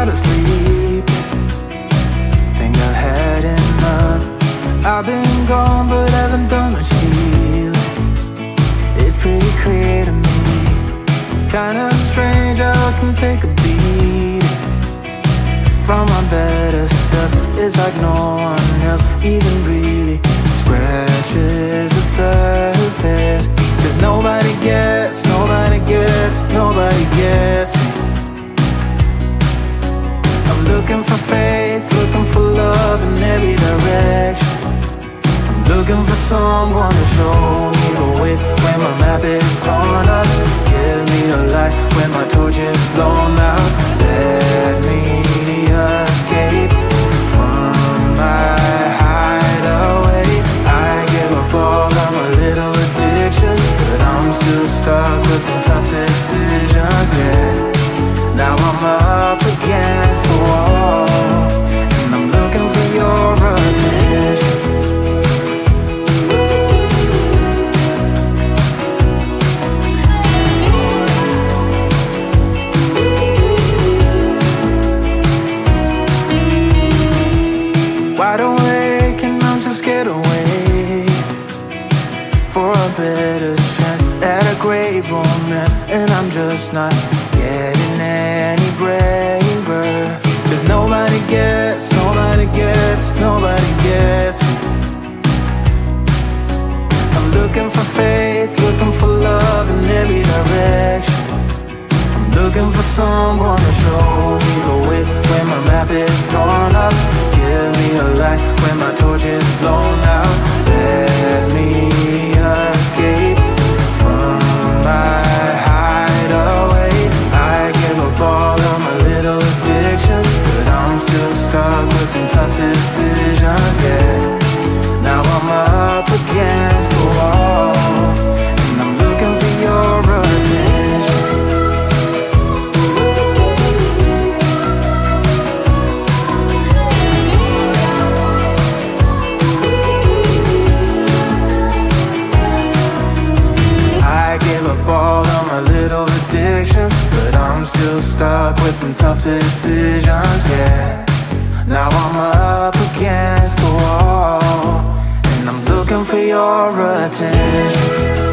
out of sleep. Think I've had enough. I've been gone but haven't done much healing. It's pretty clear to me, kinda strange how I can take a beat. Find my better self, it's like no one else even really scratches the surface. Cause nobody gets, nobody gets, nobody gets me. I'm looking for faith, looking for love in every direction. I'm looking for someone to show me the way when my map is torn up. Give me a light when my torch is blown out. Let me escape from my hideaway. I give up all of my little addictions, but I'm still stuck with some tough decisions, yeah. Now I'm up against the wall, and I'm looking for your attention. Wide awake and I'm just scared away for a better chance at a great moment, and I'm just not getting any braver. Cause nobody gets, nobody gets, nobody gets me. I'm looking for faith, looking for love in every direction. I'm looking for someone to show me the way when my map is torn up. Give me a light when my torch is blown out. Let me escape from my hideaway. I give up all of my little addictions, but I'm still stuck with some tough decisions, yeah. Now I'm up against the wall, and I'm looking for your attention. I give up all of my little addictions, but I'm still stuck with some tough decisions, yeah. Now I'm up against the wall, and I'm looking for your attention.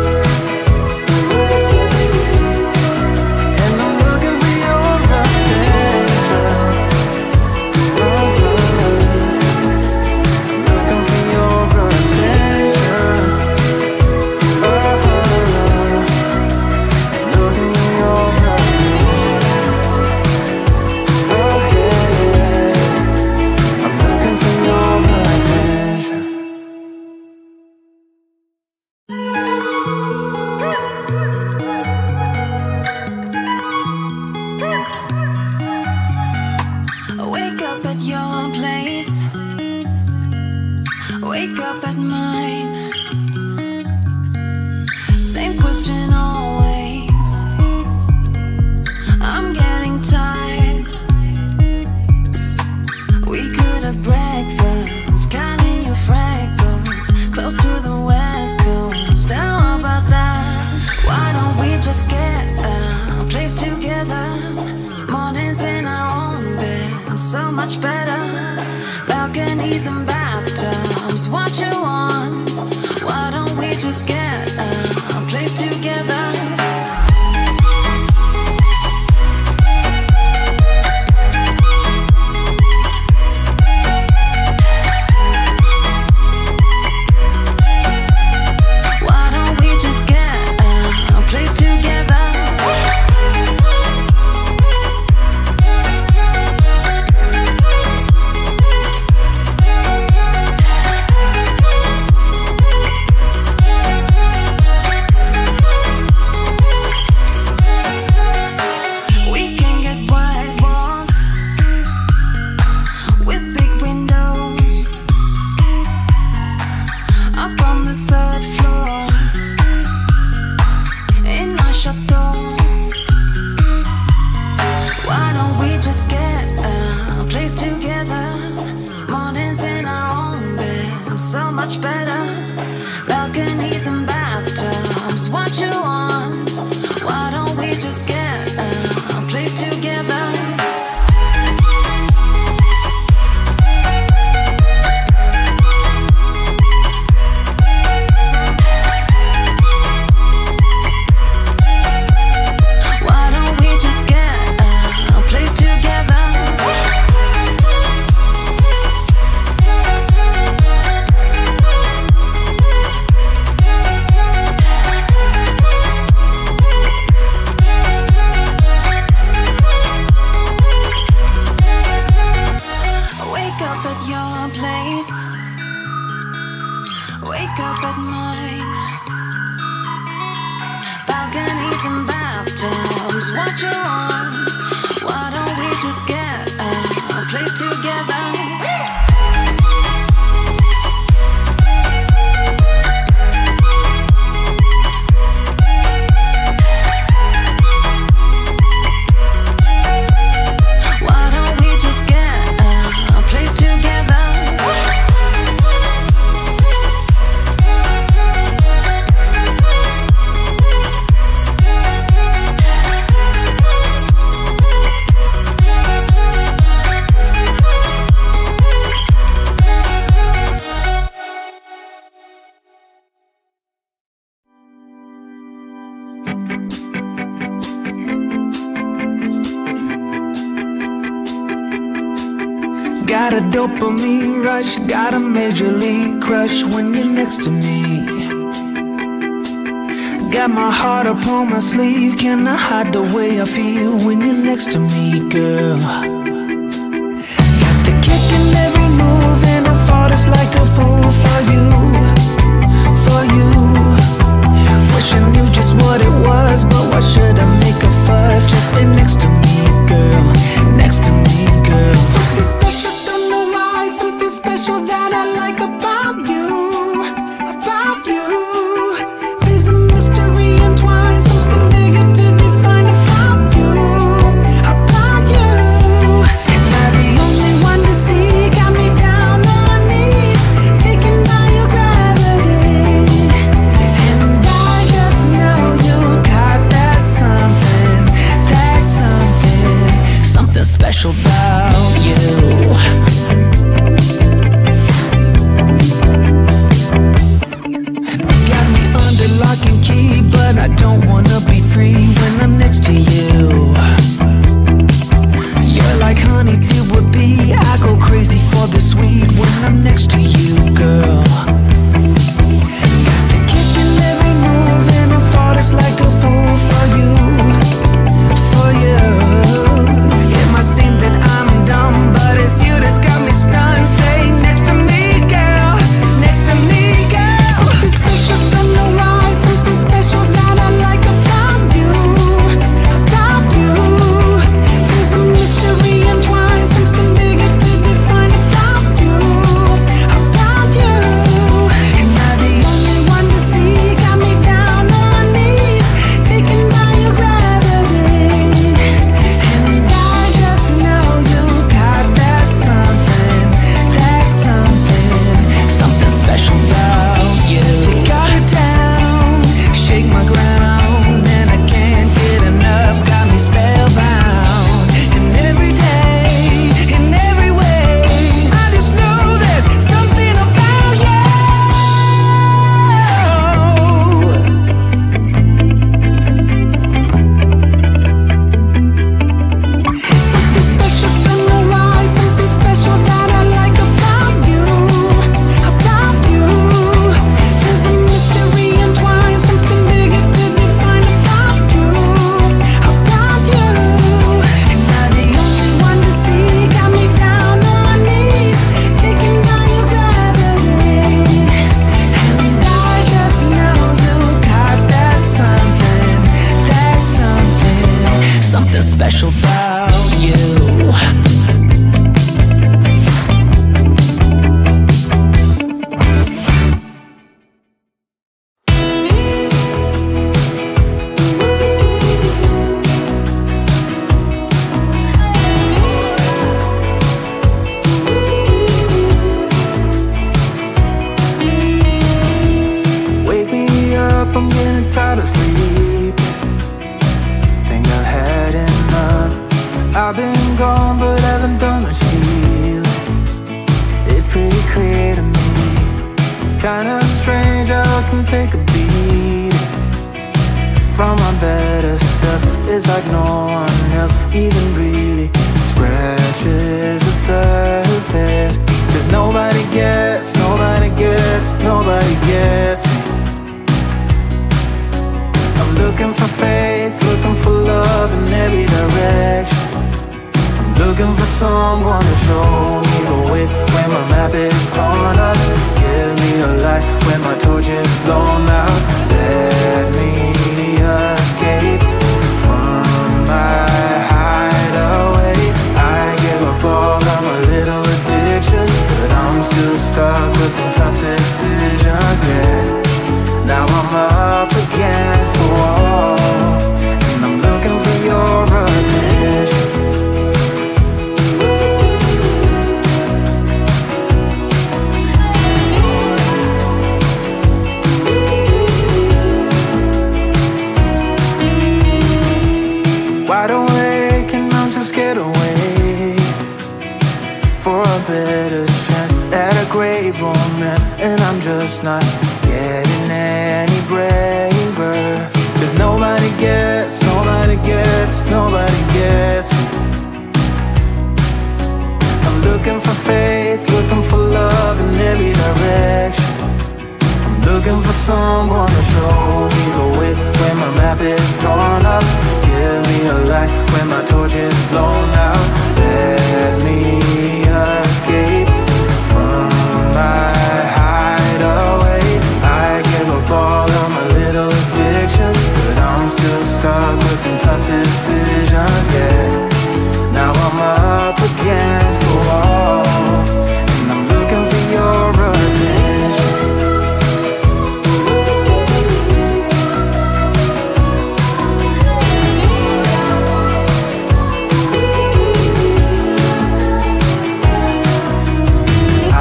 Got a dopamine rush, got a major league crush when you're next to me. Got my heart upon my sleeve, cannot hide the way I feel when you're next to me, girl. Got the kick in every move and I fought us like a fool for you, for you. Wish I knew just what it was, but why should I make a fuss? Just stay next to me, girl, next to me, girl. Something special. Something special that I like about you, about you. There's a mystery entwined, something bigger to define about you, about you. And I'm the only one to see, got me down on my knees, taken by your gravity. And I just know you got that something, that something. Something special about you. But I don't wanna be free when I'm next to you. You're like honey to a bee, I go crazy for the sweet when I'm next to you, girl. Got the kick in every move and I fought us like a fool for you, for you. It might seem that I'm dumb, but it's you that's got me stunned. Stay next to me, girl, next to me, girl. Something special from the rise, something special. Blown out, let me escape from my just not getting any braver. 'Cause nobody gets, nobody gets, nobody gets. I'm looking for faith, looking for love in every direction. I'm looking for someone to show me the way when my map is torn up. Give me a light when my torch is blown out. Let me escape from my hideaway. I give up all of my little addictions, but I'm still stuck with some tough decisions, yeah. Now I'm up against the wall, and I'm looking for your attention.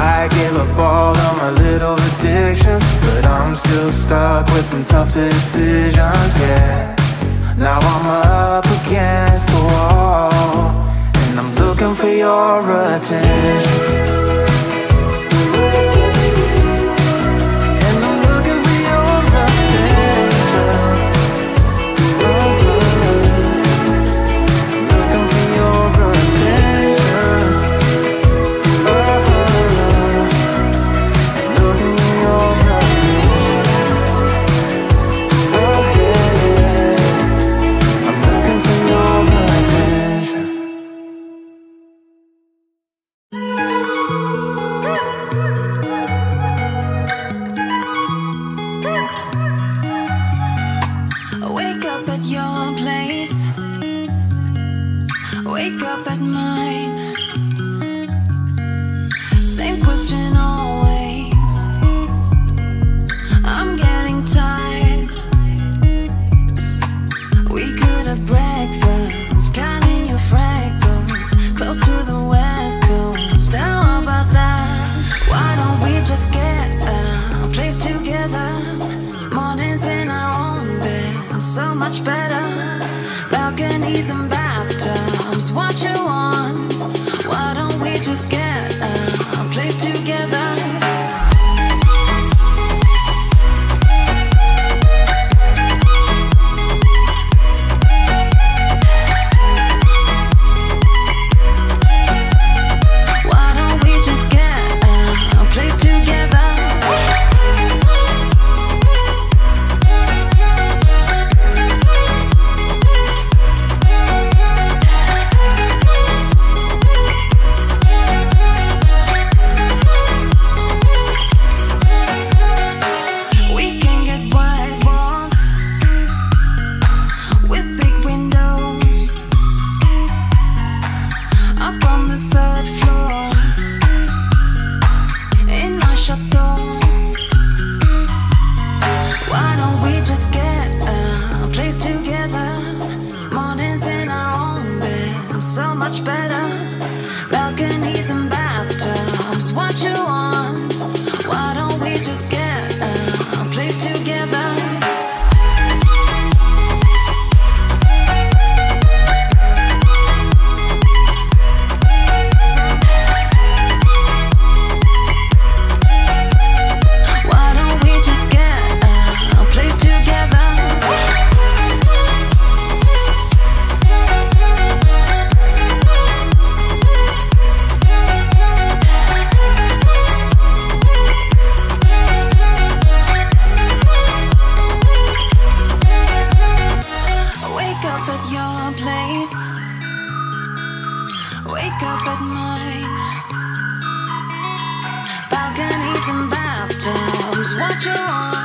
I gave up all of my little addictions, but I'm still stuck with some tough decisions, yeah. Now I'm up against the wall, I'm looking for your attention. And I'm looking for your attention. Looking for your attention. Looking for your attention. Oh yeah. I'm looking for your attention. What you want?